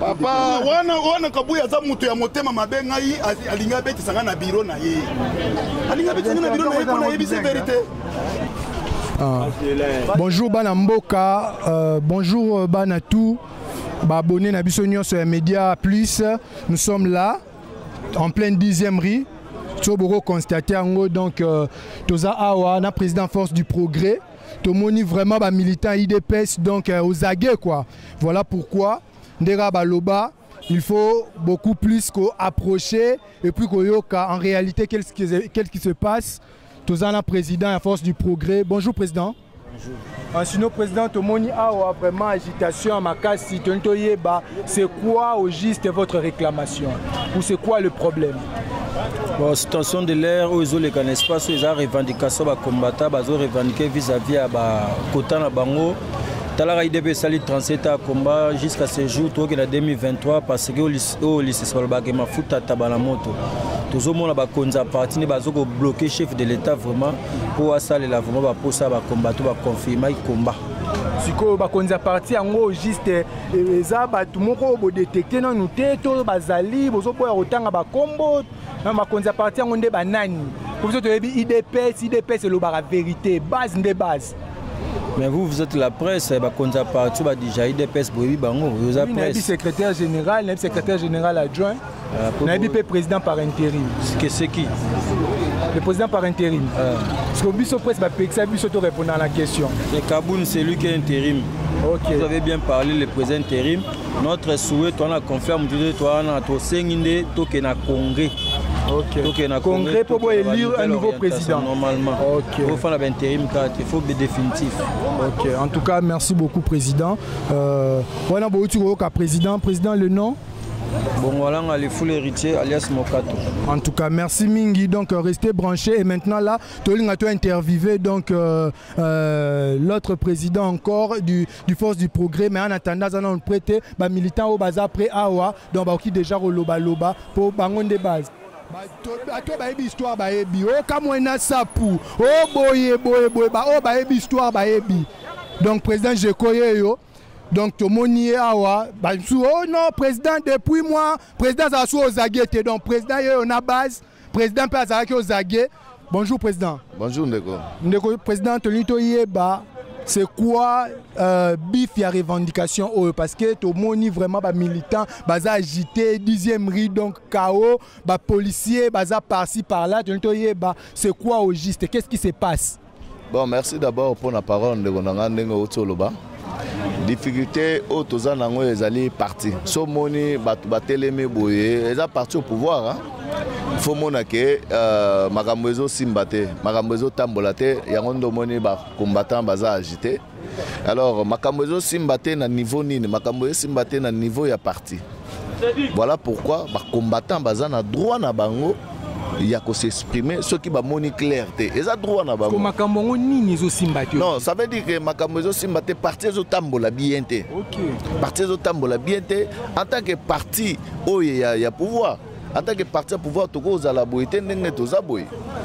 Papa, wana kabuya za mutu ya motema mabenga yi alingabeti sanga na biro na ye. Alingabeti sanga na biro na ye kuna yebi se verite. Bonjour Banamboka, bonjour Banatou, abonnez na Bissonio sur Media Plus. Nous sommes là, en pleine 10e rue. Toboro constaté donc Toza Awa, na président Force du Progrès, Tomoni vraiment ba militant UDPS donc aux aguets quoi. Voilà pourquoi Ndera Baloba, il faut beaucoup plus qu'approcher et puis qu'oyoka en réalité qu'est-ce qui se passe. Toza na président à Force du Progrès. Bonjour président. Bonjour. Sinon président Tomoni Awa vraiment agitation makasi Tontoyeba, c'est quoi au juste votre réclamation ou c'est quoi le problème? Bon, situation de l'air où ils ont les espaces où ils ont revendication à combattre, ils ont revendiqué vis-à-vis à Kotan à Bango. Talara IDB sali 37 à combat jusqu'à ce jour, tout en 2023, parce que au lycée Solbagé m'a foutu à Tabalamoto. Tout le monde a bloqué le chef de l'État vraiment pour ça, les lavements, pour ça, combattre, confirmer le combat. Si vous avez parti en gros, juste tout le monde a détecté dans nos têtes, Bazali, vous avez autant de combo, vous avez parti en des bananes. Vous avez dit IDPS, c'est la vérité, base de base. Mais vous êtes la presse, vous avez parti, vous avez déjà IDPS, vous avez presse. Secrétaire général adjoint, vous avez président par intérim. C'est qui? Le président par intérim. Parce que le presse va répondre à la question. Le Kaboun, c'est lui qui est intérim. Okay. Vous avez bien parlé, le président intérim. Notre souhait, on a confirmé, on a signé, on a congrès. Le congrès pour élire un nouveau président. Normalement. Il faut faire l'intérim, il faut être définitif. En tout cas, merci beaucoup, président. Voilà, président, le nom? Bon voilà, on a les foules héritiers alias Mokato. En tout cas, merci Mingi. Donc restez branchés et maintenant là, Toling a interviewé donc l'autre président encore du Force du Progrès, mais en attendant, on a prêté bah militant au bazar après Awa, donc bah qui déjà au loba loba pour bangon des bases. Histoire baébi, oh kamwena sapu, oh boye bah oh baébi histoire baébi. Donc président Jekoye yo. Donc, tout le monde est là. Oh non, président, depuis moi, président, ça soit aux aguets. Donc, président, on a base. Président, pas à aux aguets. Bonjour, président. Bonjour, Ndeko. Ndeko, président, c'est quoi bif et revendication? Parce que tout le monde est vraiment militant, agité, 10e rue, donc chaos, policier, par-ci, par-là. C'est quoi au juste? Qu'est-ce qui se passe? Bon, merci d'abord pour la parole, Ndeko Nangandengo Tsoloba. Difficulté au Toza Nango et Zali parti. Somoni, Bateleme Boye, ils sont partis au pouvoir. Il faut que Magambezo Simbate, Magambezo Tambolate, Yangondo Moni combattant Baza agité. Alors, Magambezo Simbate n'a niveau ni, Magambezo Simbate n'a niveau ya parti. Voilà pourquoi combattant Baza n'a droit na bango. Il y a qu'à s'exprimer, ceux qui ont une clarté. Ils ont droit à ça. Non, ça veut dire que Makambozo Simbate partie au Tambola Bienté. Partie au Tambola Bienté, en tant que parti, il y a pouvoir. En tant que parti au pouvoir, tout le monde a la boîte,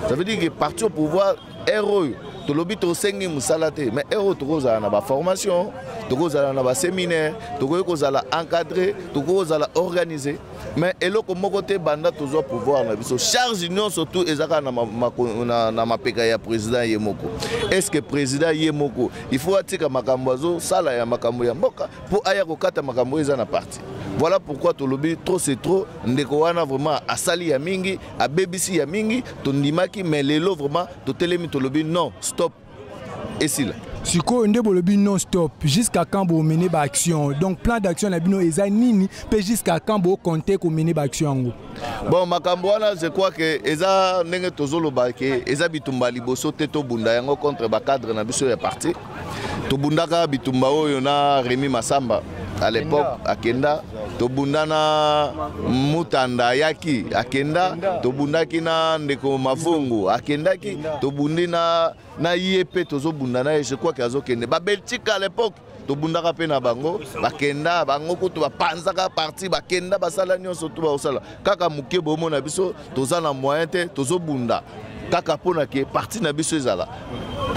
ça veut dire que parti au pouvoir, héros. Tout le monde est mais héros, tout le monde a la formation, tout le monde a la séminaire, tout le monde a la encadré, tout le monde a la organisé. Mais et là, comme mon côté, banda toujours pouvoir, la charge union surtout, et ça na ma pekaya président Yemoko. Est-ce que président Yemoko, il faut attirer Makambozo, sala ya Makambo ya Mboka pour aya kokata Makambo ezana parti. Voilà pourquoi tout le monde trop c'est trop, ndeko wana vraiment à sali ya mingi, à BBC ya mingi, to ndimaki mais lelo vraiment to telemi to lobi non, stop. Et si là si on a non-stop, jusqu'à quand vous menez l'action. Donc, plan d'action, jusqu'à quand vous comptez qu'on mène l'action. Bon, je crois que les gens à l'époque, à Kenda, Tobundana Mutanda Yaki, à Kenda, Tobundakina Ndeko Mafongo, à Kenda, Tobundina Nayepe, Tozobundana, et je crois qu'il y a Zokende. Babelchika à l'époque, Tobundaka Pena Bango, Bakenda, Bangoko, tu vas Panzaka parti, Bakenda, Basalanion, surtout au Sala. Kaka Mukebo Monabiso, Tozana Moyente, Tozobunda. kakapona ke parti na biso ezala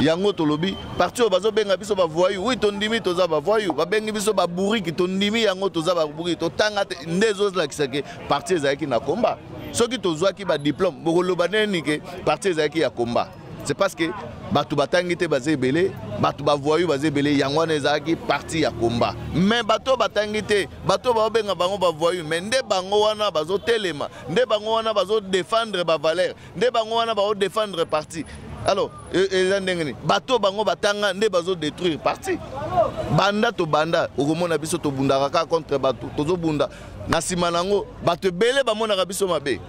yango tolobi parti obazo benga biso ba voyou oui tondimi toza ba voyou ba bengi biso ba buriki tondimi yango toza ba buriki totanga ndezo la kisake parti ezaki na combat soki tozwa ki ba diplôme bokoloba neni ke parti ezaki ya combat. C'est parce que batu batangi te bazé belé, batu bavoyu bazé belé, yango nezaki parti ya combat. Mais bato batangi te, bato babenga bango bavoyu, mais nde bango wana bazo telema, nde bango wana bazo défendre ba valeur, nde bango wana bazo défendre parti. Alors, les andengeni, bato bango batanga nde bazo détruire parti. Banda to banda, okomona biso to bundaraka contre bato, tozo bunda. Na sima nango, bato belé bamona biso mabe.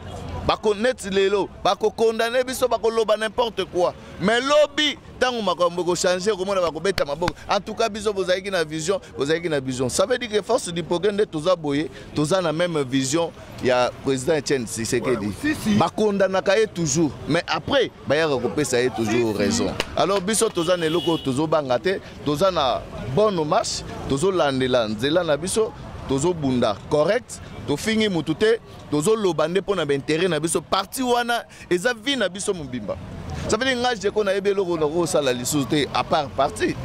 Bako net lelo, bako condamné biso bako loba n'importe quoi. Mais lobby tant makambo changer comment bako beta maboko. En tout cas biso vous avez qui na vision, vous avez qui na vision. Ça veut dire que force du progrès de toza boyé, toza na même vision ya président Etienne Tshisekedi. Bako ndanaka est toujours, mais après ba ya recouper ça est toujours raison. Alors biso toza na loko tozo bangate, toza na bonne marche, tozo landela nzela na biso. Tozo bunda correct to fingi mutute tozo lobande pona intérêt na biso parti wana eza vi na biso mubimba. Ça veut dire ngaje ko na ebelo ko sala lisute à part parti.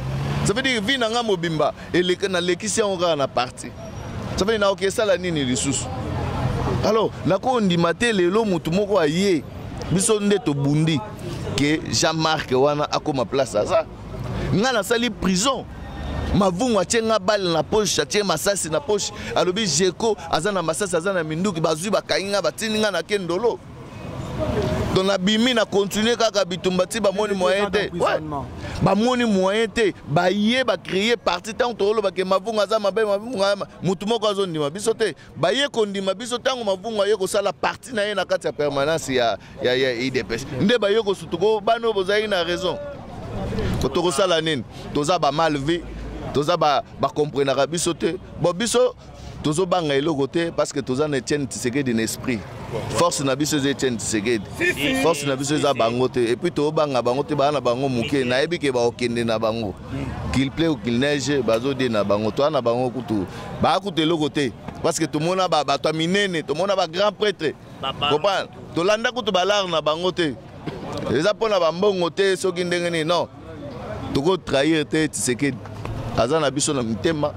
Ça veut dire vi na nga mubimba et le na lekisi on na parti. Ça veut dire na ok sala nini lisuse. Alors na ko ndimate lelo mutu moko aye biso nde to bundi ke Jean-Marc wana akoma place ça. Nga na sali prison. Mavungu achenga bal na poche, achenga masasi na poche. Alobi jeko azana masasi azana minduki bazui bakainga batininga na kendolo. Dona bimi na continuer kaka bitumbati ba moni moyen te. Ba moni moyen te, ba yé ba créer parti tant tolo ba ke mavungu azama ba mavungu mutumoko azondi mabiso te. Ba yé kondima biso tango mavungu ayeko sala parti na ye na kati ya permanence ya UDPS. Nde ba yeko sutuko bano bozayi na raison. Kotoko sala nene, toza ba malvé. Toza ba comprenera biso te bon biso tozo banga eloko te parce que toza ne tienne Tshisekedi d'un esprit force na biso ze tienne Tshisekedi force na biso za bango te et puis to banga bango te ba na bango muke na ebi ke ba okende na bango qu'il plaît ou qu'il neige bazo de na bango to na bango kutu ba kutu eloko te parce que to mona ba to minene to mona ba grand prêtre comprendre to landa kutu ba lar na bango te eza pona ba mbongo te soki ndengeni non to ko trahir te Tshisekedi azana biso na mitema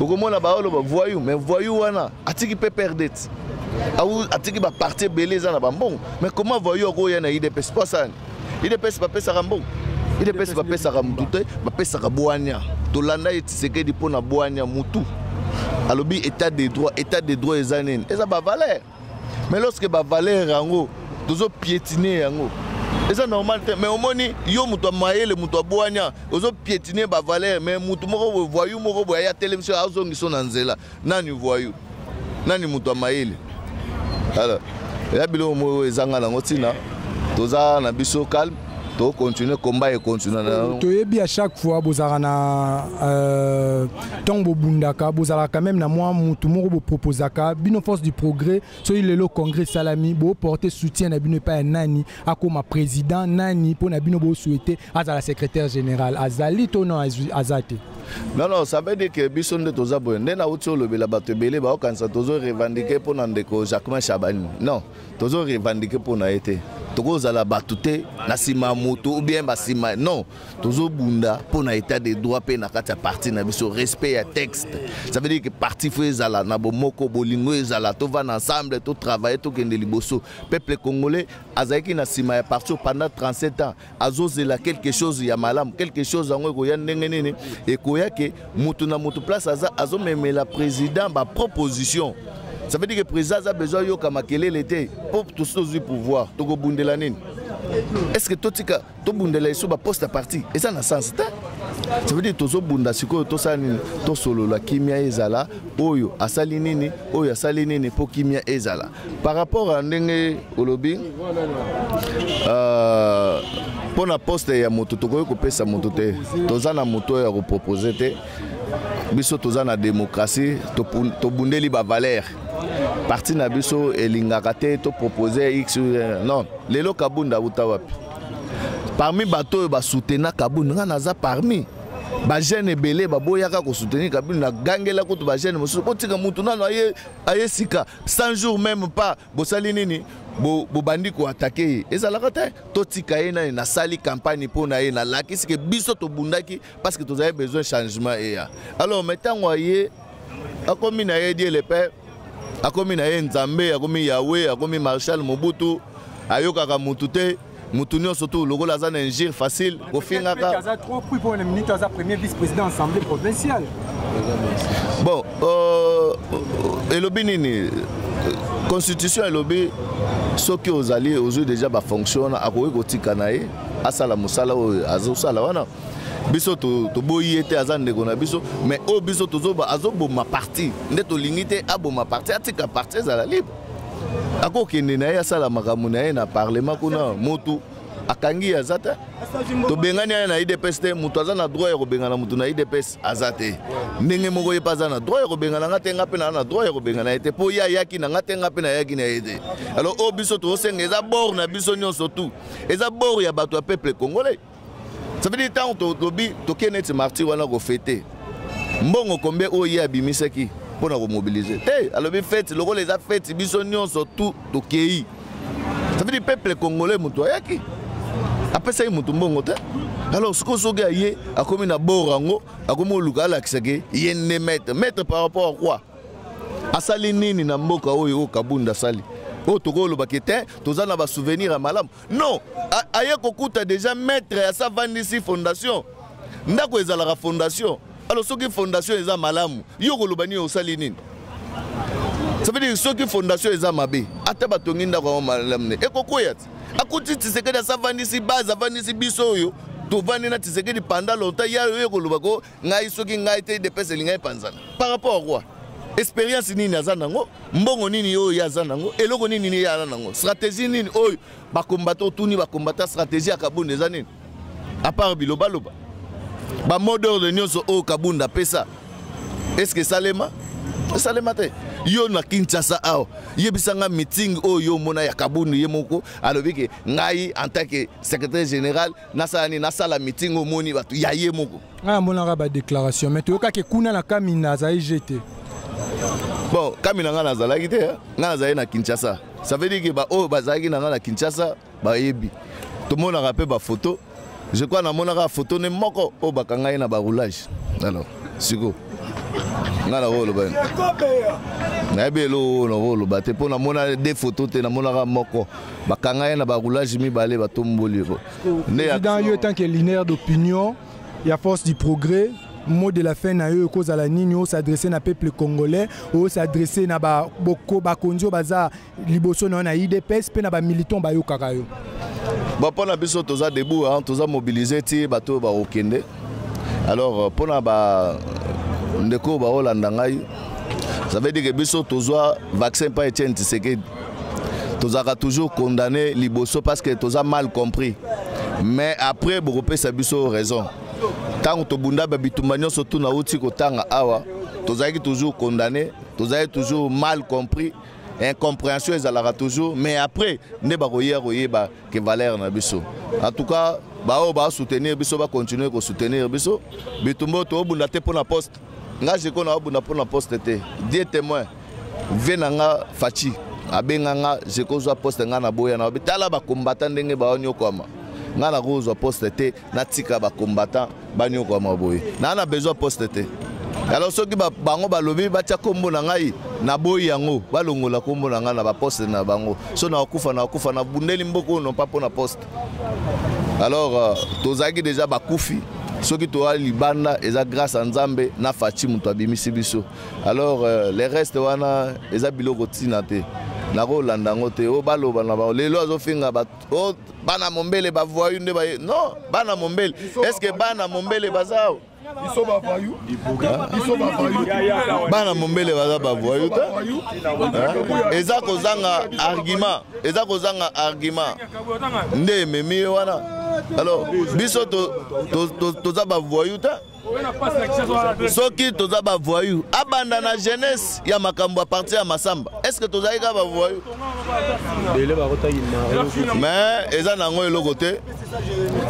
okomona baolo ba voyou mais voyou wana atiki pe perdre awu atiki ba partie beleza na bambon mais comment voyou ko yana UDPS pas ça UDPS ba pesa rambon UDPS ba pesa ramdoute ba pesa kabwanya to landa Tshisekedi pona bwanya mutu alobi état de droit ezanen eza ba valeur mais lorsque ba valeur yango tozo piétiner yango. C'est normal, mais au moins, il y a des maïs, des ozo piétiner ba valeur, mais mutu moko voyou moko boya télévision azongi son anzela. Nani voyou. Nani mutu maïs. Alors, ya bilo mo ezanga na ngotina. Toza na biso calme, to continuer combat et continuer na. To yebi à chaque fois bozara na tombo bundaka, bozara quand même na moi mutu moko bo proposaka, bino force du progrès, so il le congrès salami bo porter soutien na bino pa nani akoma président nani pour nabino bo souhaiter azala secrétaire général azali to non azate non non ça veut dire que biso nde toza bo nde na utso lobela bato belé ba okansa tozo revendiquer pour na ndeko Jacques Chabani non tozo revendiquer pour na été tokozala batute na sima moto ou bien ba sima non tozo bunda pour na état de droit pe na kati parti na biso respect ya texte ça veut dire que parti fo ezala na bomoko bolingo ezala to va ensemble to travailler to kende liboso peuple congolais azaki na sima ya parti pendant 37 ans azozela quelque chose ya malamu quelque chose ango ko ya ndenge nene et ko ya ke mutu na mutu place azo meme la président ba proposition. Ça veut dire que le président a besoin de Kamakele l'été pour tous ceux pouvoir. Est-ce que tout Bundela est sous la poste à parti? Et ça n'a sens. Ça veut dire que tout Bunda, si tout ça, tout solo, la Kimia Ezala, Oyo, Asalinini, Oyo, Asalinini, pour Kimia Ezala. Par rapport à Ndenge Olobi, pour la poste, il y a moto, tout le monde a moto, il y a proposé. Biso toza na démocratie to bundeli ba valeur parti na biso elingaka te to proposer x non lelo kabunda utawapi parmi bato ba soutenir kabunda naza parmi Bajene belé baboyaka ko soutenir Kabila gangela ko to bajene mosu ko tika mutu nanu aye sika 100 jours même pas bosali nini bo bandi ko attaquer ezalaka te to tika ena na sali campagne pona ena lakisi ke biso to bundaki parce que to avez besoin changement eya alors maintenant waye akomi na ye die le père akomi na ye nzambe akomi yawe akomi Marshal Mobutu ayoka ka mutu te Moutounion surtout, le rôle a un gire facile. Au fin de la pour le ministre, premier vice-président de l'Assemblée provinciale. Bon, et l'obénini, constitution et l'obé, ceux qui ont alliés aujourd'hui déjà fonctionnent à Kowe Goti Kanae, à Salamoussala, à Zousalawana. Biso to boyete azande gona biso mais au biso to zoba azobo ma partie, n'est to limité à ma partie, à tika partie à la libre. Ako kende na ya sala makamunaye na parlement kuna motu akangi azata to bengani na UDPS te mutu azana droit ya kobengana mutu na UDPS azate ndenge moko yepaza na droit ya kobengana ngatenga pena na droit ya kobengana ete po ya yaki na ngatenga pena yaki na ede alors obiso to sengeza bor na biso nyonso tu eza bor ya bato ya peuple congolais ça veut dire tant to bi to kenete martyr wana ko fêter mbongo kombe oyi abimisaki pour nous mobiliser. Alors, les fêtes, le rôle des fêtes, les bisons sont tous toqués. Ça veut dire que le peuple congolais est après ça, il est bon. Alors, ce que vous avez, c'est comme un borango, comme un lugar, il y a un maître. Maître par rapport à quoi? À Salini, il y a un mboka, il y a un kabunda sali. Oh, tu as un souvenir à Malam. Non, il y a déjà maître à sa vandici fondation. Il y a la fondation. Alors, ceux qui fondation est à Malam, ils ont le au Salinine. Ça veut dire que ceux qui fondation est à Mabé, à Tabatongin, à Malam, et Kokoyat. À côté de ce que la Savanici base, à Vanici Bisoyo, tout Vanina Tiseke pendant longtemps, il y a eu le Bago, Naï Soki Naïté de Pesselingay Panzan. Par rapport au roi, expérience ni Nazanango, Mbongonini o Yazanango, et Logonini Yazanango, stratégie ni Oyo, Bakombato, tout ni Bakombata, stratégie à Kaboun des années. À part Biloba Loba. Ba modeur de nyoso o kabunda pesa est-ce que salema salema te yo na Kinshasa ao yebisanga meeting o yo mona ya kabunda yemoko alobike ngai en tant que secrétaire général nasani nasala meeting o moni batu ya yemoko ah mona ba déclaration mais to kake kuna na kamina za IGT bon kamina nga na za lagite nga za na Kinshasa ça veut dire que ba o bazaki na na Kinshasa ba yebi to mona rappel ba photo. Je crois que la photo n'est pas au bakangaï na baroulage. Alors, c'est go. On a la rôle. On a bien le rôle. On a des photos. On a moko. Bakangaï na baroulage mi balé batomboli. Dans le temps que linéaire d'opinion, il y a force du progrès. Mot de la fin na eux cause à la nino s'adresser na peuple congolais ou s'adresser na ba boko ba kondio baza liboso na na UDPS pe na ba militant ba yo kakayo ba pona biso toza debout hein toza mobiliser ti bato ba okende alors pona ba ndeko ba Hollande ngai ça veut dire que biso toza vaccin pa Etienne Tshisekedi toza ka toujours condamné liboso parce que toza mal compris mais après beaucoup sa biso raison. Tant que Bunda Babitoumanion surtout na outil kotanga awa, tozaki toujours condamné, tozaki toujours mal compris, incompréhension ezalara toujours, mais après ne ba royer royer ba ke valeur na biso. En tout cas, bao ba soutenir biso ba continuer ko soutenir biso. Bitumbo to bunda te pona poste. Nga jeko na bunda pona poste te. Dieu témoin. Venanga Fachi, abenga nga jeko zo poste nga na boya na bitala ba combattant ndenge ba onyokwama. Nga na kozwa poste te na tika ba combattant banyo kwa maboyi na na besoin poste te alors soki ba bango ba lobi ba tia kombo na ngai na boyi yango ba longola kombo na nga na ba poste na bango so na kufa na bundeli mboko non pa pona poste alors tozaki déjà ba kufi soki to ali banda eza grâce à Nzambe na Fachi muto abimisi biso alors les restes wana eza biloko tina te na Hollande ngote o baloba na ba lelo azofinga ba bana mombele ba voyou nde ba non bana mombele est-ce que bana mombele bazao iso ba voyou iso ba voyou bana mombele baza ba voyou eza kozanga argument eza kozanga argument nde memi wana alors biso to za ba voyou ta soki toza ba voyou abanda na jeunesse ya makambo a partir ya masamba est-ce que toza ka ba voyou mais eza nango eloko te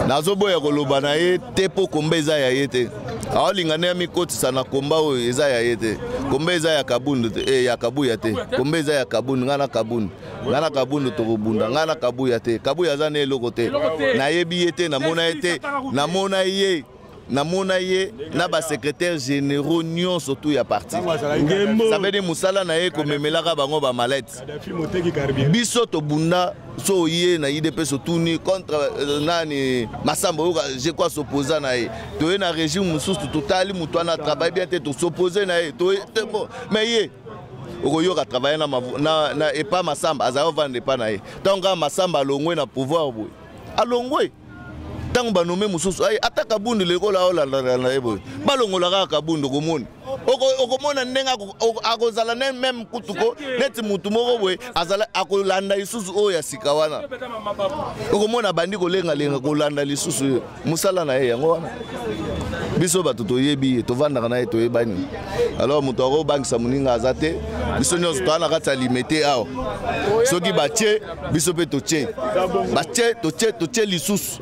nazoboya koloba na ye te po kombe eza ya ye te Aolingana mikoti sana komba eza ya yete. Komba eza ya kabundu e ya kabuya te. Komba eza ya kabundu ngana kabundu. Ngana kabundu to kubunda ngana kabuya te. Kabuya za ne lokote. Na yebi yete na mona yete na mona ye. Namonaye na ba secrétaire généraux nyon surtout ya parti ça veut dire musala na ye ko memelaka bango ba mallette biso to bunda so ye na UDPS surtout ni contre nani masambo je quoi s'opposer na ye to na régime musu totali muto na travail bien te to s'opposer na ye to mais ye okoyo ka travailler na na et pas masamba azao vendre pas na ye donc masamba longwe na pouvoir boy alongwe tant que nommé Moussous, attaque à Bound, le rôle à la Rébo. Ballon à Kabound, au Gomoun. Au Gomoun, à Gozalanen, même Koutouko, net Moutoumoro, à Golanda, Issous, Oya Sikawana. Au Gomoun, à Bandi, Golenga, Golanda, Issous, Moussalana, Bisoba, Toyebi, Tovana, et Toyebani. Alors, Moutoro, Bank Samouninga, Azate, Bissonios, Tana, Ratalimete, Ao. Sogi Baché, Bissope Toche. Baché, Toche, Toche, Lissous.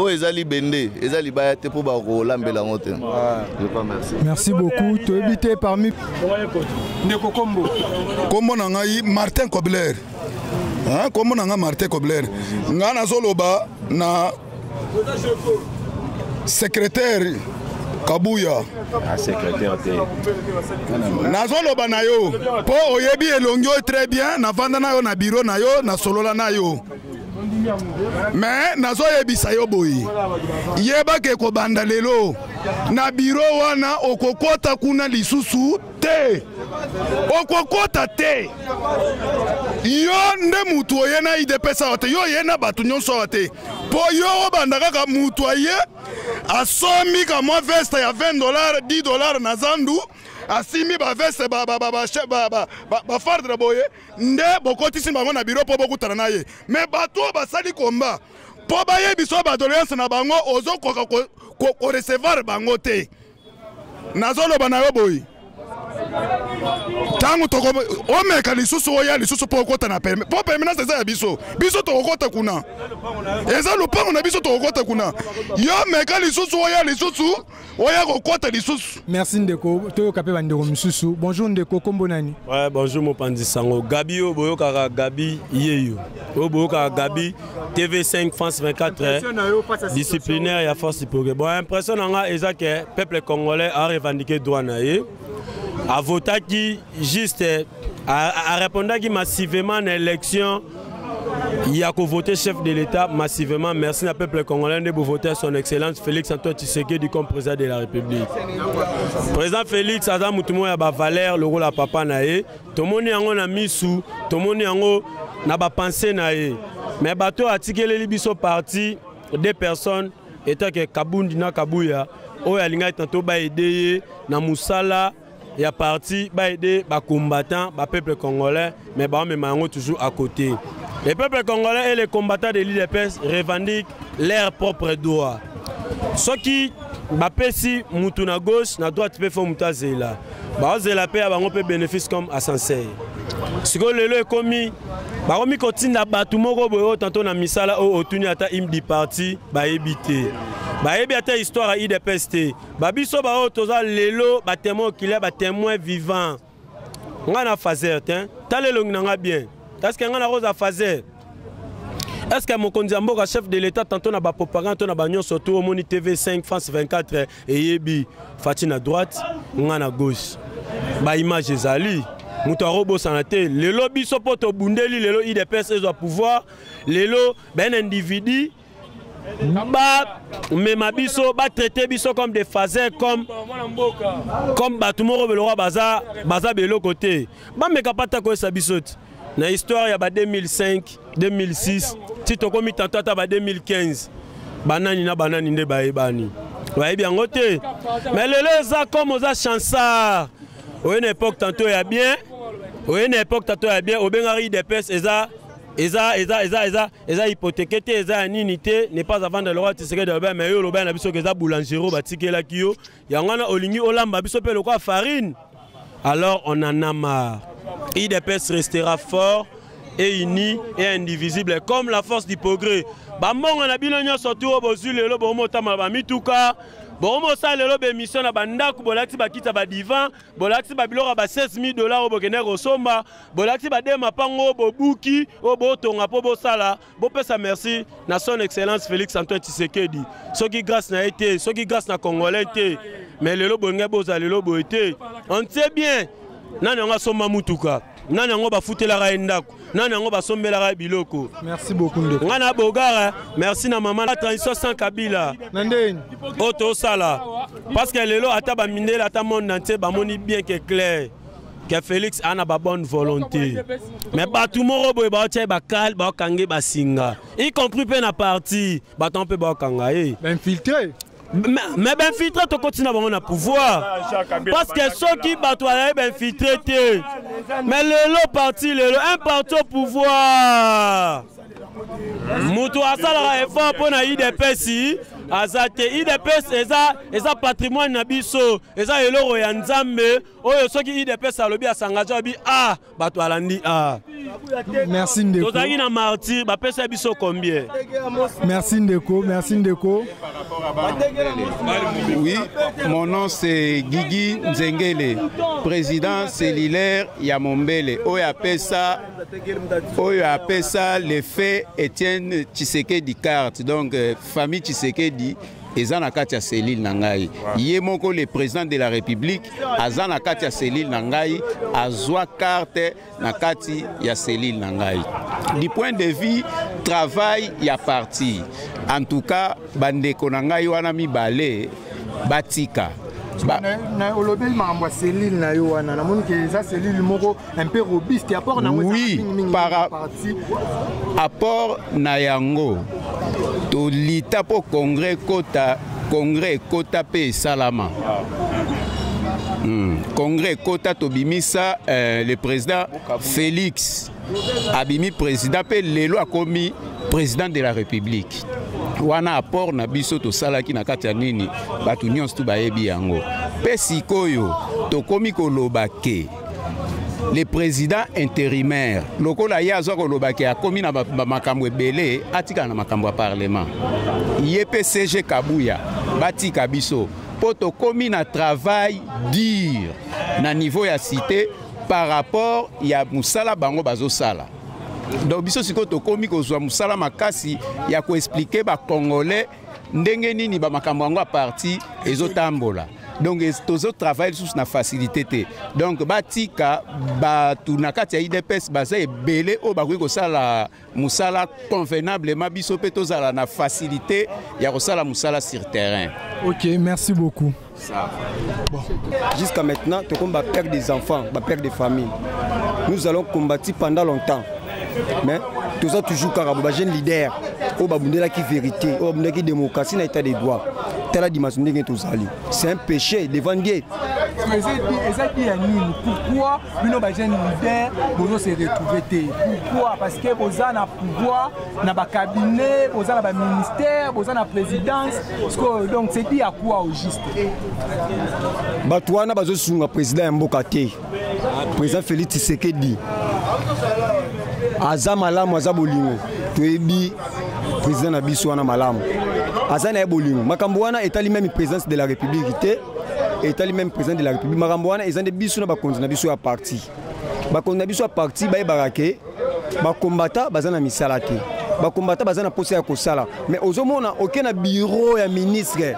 Oh, ezali bende, ezali bayate pour bako lambela ngote. Merci beaucoup. Tu habité parmi Ndeko Kombo. Kombo na ngai Martin Kobler. Hein, Kombo na ngai Martin Kobler. Ngana zoloba na secrétaire Kabuya. Ah, secrétaire té. Na zoloba na yo. Po oyebi elongyo très bien, na vanda na yo na bureau na yo, na solola na yo. Mais nazo yebisa yo boyi yeba ke ko bandalelo na bureau wana okokota kuna lisusu te okokota te yo nde mutu oyena idepesa ote yo yena batunyo so te po yo bandaka ka mutu aye asomi ka mo veste ya $20 $10 na zandu asimi ba veste ba fardre boye nde bokotisi bango na biro po bokutana na ye me bato basali komba po baye biso ba doléance na bango ozo ko recevoir bango te nazolo bana yo boye tangu toko omeka lisusu oya lisusu po okota na permis po permanence eza ya biso biso tokota kuna eza lupango na biso tokota kuna yo meka lisusu oya kokota lisusu. Merci ndeko toyo kape bandeko misusu bonjour ndeko kombo nani ouais bonjour mon pandisango gabi yo boyoka ka gabi yeyo yo boyoka gabi TV 5 France 24 disciplinaire ya force du progrès bon impression nga eza ke peuple congolais a revendiqué droit na ye a voté qui juste a répondu qui massivement à l'élection il y a qu'au voter chef de l'État massivement merci à peuple congolais de voter son excellence Félix Antoine Tshisekedi comme président de la République président Félix Adam Mutumo ya ba valeur le rôle à papa naé tout monde yango na misu tout monde yango na ba penser naé mais bato atikele libiso parti des personnes étant que Kabundi na Kabuya oya linga tantôt ba aider na musala il y a parti ba aider ba combattant ba peuple congolais mais ba même mango toujours à côté les peuples congolais et les combattants de l'UDPS revendiquent leurs propres droits ceux qui ba pesi mutu na gauche na droite pe font mutazela ba ozela pe ba ngo pe bénéfice comme à Sansei ce que lelo est commis ba komi kotina batu moko boyo tantôt na misala o otuni ata imdi parti ba ebité ba yebi ata histoire à UDPS té ba biso ba o toza lelo ba témoin kila ba témoin vivant nga na fazer tin talelo nga bien est-ce que nga na rosa fazer est-ce que mokonzi mboka chef de l'état tantôt na ba propagande tantôt na ba nyonso tout au moni TV 5 France 24 et yebi fatina droite nga na gauche ba image ezali Moutarobo Sanaté, le lobby sopoto Bundeli, le lobby des personnes au pouvoir, le lobby ben individu, mais ma biso, ba traiter biso comme des phasers, comme Batumoro Belora Baza, Baza Belo côté. Ba me kapata ko sa bisote. Na histoire ya ba 2005, 2006, tito komi tantata ba 2015. Banani na banani nde ba ebani. Ba ebi ngote. Mais le za comme oza chansa. Oye na époque tantôt ya bien. Oye na époque tantôt ya bien. Obengari des pèses eza hypothéqué te eza unité n'est pas avant de le roi Tshisekedi d'Obeng mais yo l'Obeng na biso ke za boulangero batikela kiyo yangana olingi olamba biso pe lokwa farine. Alors on en a marre. UDPS restera fort et uni et indivisible comme la force du progrès. Ba mbongo na bino nyo surtout obozu lelo bomo tama ba mituka Merci à son excellence Félix Antoine Tshisekedi. Ce qui grâce n'a été, ce qui grâce n'a congolais été, mais le lobo n'a pas été. On sait bien, nous sommes à Moutouka. Merci beaucoup. Merci à maman. Parce que les gens bien que clair. Que Félix a une bonne volonté. Mais tout le monde y compris la partie. Infiltré. Mais ben filtré, tu continues à avoir le pouvoir. Parce que ceux qui battent, ben filtré. Mais le parti, un parti au pouvoir. Moutou Asala est fort pour l'UDPS. L'UDPS est un patrimoine nabiso. Est un élo yanzambe. Oh, ceux qui UDPS à l'objet à s'engager, ah, battu à l'andi ah. Merci Ndeko. Tous les gens martyrs, bah pèse biso combien? Merci Ndeko, merci Ndeko. Oui, mon nom c'est Guigui Nzengele, président cellulaire Yamombele. Oya pèse ça les faits Etienne Tshisekedi carte. Donc famille Tshisekedi. Ezana Katia Selil Nangai. Yemoko le président de la République, Azana Katia Selil Nangai, Azwa Karte Nakati ya Selil Nangai. Du point de vue, travail ya parti. En tout cas, bandeko nangai wana mi balé, batika. Oui, par rapport na yango to lita po congrès kota pe salama congrès kota to bimisa le président Félix abimi président pe lelo akomi président de la République. Wana apport na biso to salaki na kati ya nini batu nyonso tu bayebi yango pe sikoyo to komi koloba ke le président intérimaire lokola ya zo koloba ke akomi na makambo ebele atika na makambo ya parlement ye pe CG Kabuya batika biso po to komi na travail dire na niveau ya cité par rapport ya musala bango bazo sala. Donc, biso siko to komi ko zwa musala makasi ya ko expliquer ba congolais ndenge nini ba makambo yango parti ezotambola. Donc tous autres travaillent sous na facilité. Donc batika ba tunakati ya IDPS baza ebele o ba ko sala musala convenablement biso pe to sala na facilité ya ko sala musala sur terrain. OK, merci beaucoup. Ça. Bon. Jusqu'à maintenant, to combat perdre des enfants, ba perdre des familles. Nous allons combattre pendant longtemps. Mais tout ça toujours carabou, jeune leader, au babundela qui vérité, au babundela qui démocratie n'a état des droits. Telle dimension n'est tout ça. C'est un péché devant Dieu. Pourquoi nos jeunes leaders vont se retrouver? Pourquoi? Parce que vous avez un pouvoir, vous avez un cabinet, vous avez un ministère, vous avez une présidence. Donc c'est dit à quoi au juste? Batouana Bazos, le président Mbokate, le président Félix Tshisekedi. Aza malamu aza bolingo toyebi président na biso wana malamu aza na bolingo makambo wana etali même présence de la République te etali même président de la République makambo wana ezande biso na bakonzi na biso ya parti bakonzi na biso ya parti bayebaka ke bakombata baza na misala te bakombata baza na posa ya kosala mais ozomona oke na bureau ya ministre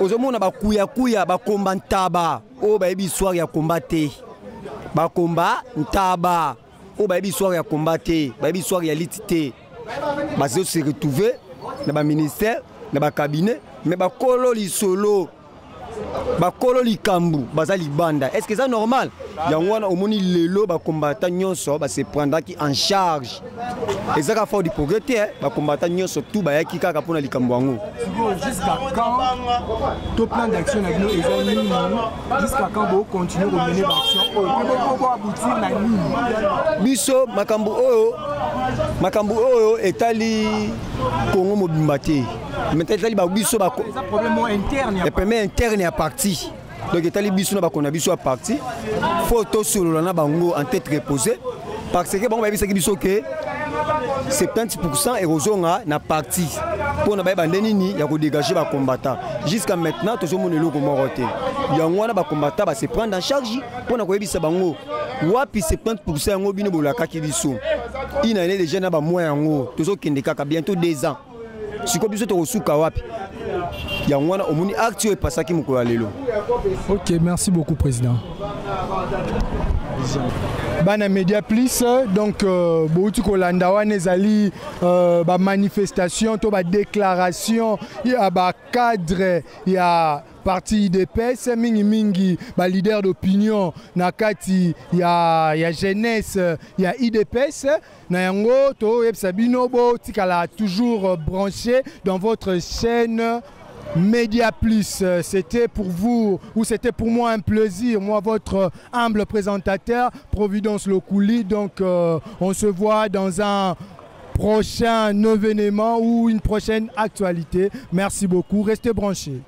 ozomona bakuyakuya bakomba ntaba oyo bayebi histoire ya komba te bakomba ntaba. Oh, baby, soirée à combattre, baby, soirée à l'étité. Parce que c'est retrouvé dans le ministère, dans le cabinet, mais dans le solo, dans le cambu, dans le banda. Est-ce que c'est normal? Il y a un homme qui est combattant, se prendre en charge. Et ça, la force du progrès, les combattants sont tous les gens qui sont dans le cambu. Jusqu'à quand ton plan d'action avec nous est en ligne? Jusqu'à quand vous continuez de mener l'action? Pourquoi aboutir à la ligne? Bisso, Makambu Oyo est allé Congo Mobimbate. Mais il est allé Bisso. C'est un problème interne. Le premier interne est parti. Donc il est allé Bisso à parti. Photo sur le Lana Bango en tête reposée. Parce que bon, il y a des gens qui 70% érosion na parti pour na ba nini ya ko dégager ba combattant jusqu'à maintenant toujours mon loko moroté ya ngwana ba combattant ba se prendre en charge pour na ko yebisa bango wapi 70% yango bino bolaka ki biso ina ene déjà na ba moyen yango toujours kende kaka bientôt 2 ans siko biso to suka wapi ya ngwana omuni acte e pasaki moko lelo. OK, merci beaucoup président. Bana Media Plus donc bouti kolanda wanezali ba manifestation to ba déclaration ya ba cadre ya parti UDPS mingi mingi ba leader d'opinion nakati ya jeunesse ya UDPS na yango to yebisa bino bouti kala toujours branché dans votre chaîne Media Plus. C'était pour vous ou c'était pour moi un plaisir, moi votre humble présentateur Providence Locouli. Donc on se voit dans un prochain événement ou une prochaine actualité. Merci beaucoup, restez branchés.